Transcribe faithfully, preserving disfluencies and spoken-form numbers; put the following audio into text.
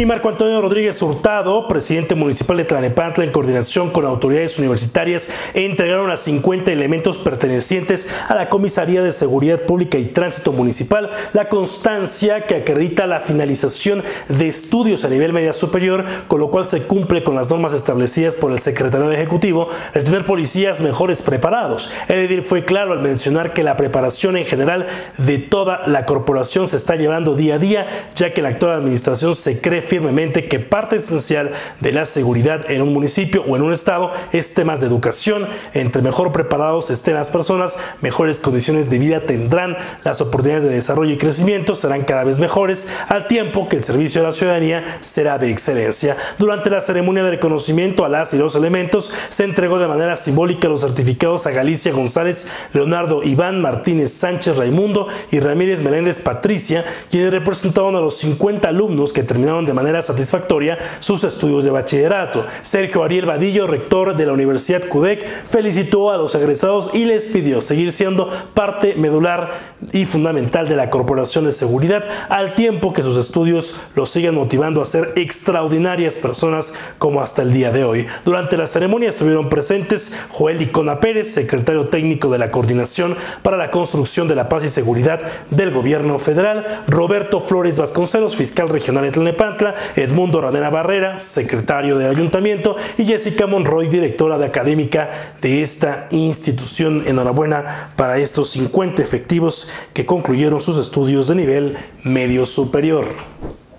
y Marco Antonio Rodríguez Hurtado, presidente municipal de Tlalnepantla, en coordinación con autoridades universitarias, entregaron a cincuenta elementos pertenecientes a la Comisaría de Seguridad Pública y Tránsito Municipal la constancia que acredita la finalización de estudios a nivel media superior, con lo cual se cumple con las normas establecidas por el Secretario Ejecutivo de tener policías mejores preparados. El edil fue claro al mencionar que la preparación en general de toda la corporación se está llevando día a día, ya que la actual administración se cree firmemente que parte esencial de la seguridad en un municipio o en un estado es temas de educación. Entre mejor preparados estén las personas, mejores condiciones de vida tendrán, las oportunidades de desarrollo y crecimiento serán cada vez mejores, al tiempo que el servicio a la ciudadanía será de excelencia. Durante la ceremonia de reconocimiento a las y los elementos, se entregó de manera simbólica los certificados a Galicia González, Leonardo Iván Martínez Sánchez, Raimundo y Ramírez Meléndez Patricia, quienes representaron a los cincuenta alumnos que terminaron de manera satisfactoria sus estudios de bachillerato. Sergio Ariel Badillo, rector de la Universidad CUDEC, felicitó a los egresados y les pidió seguir siendo parte medular y fundamental de la Corporación de Seguridad, al tiempo que sus estudios los sigan motivando a ser extraordinarias personas como hasta el día de hoy. Durante la ceremonia estuvieron presentes Joel Licona Pérez, secretario técnico de la Coordinación para la Construcción de la Paz y Seguridad del Gobierno Federal, Roberto Flores Vasconcelos, fiscal regional de Tlalnepantla, Edmundo Ranero Barrera, secretario del Ayuntamiento, y Jessica Monroy, directora de académica de esta institución. Enhorabuena para estos cincuenta efectivos que concluyeron sus estudios de nivel medio superior.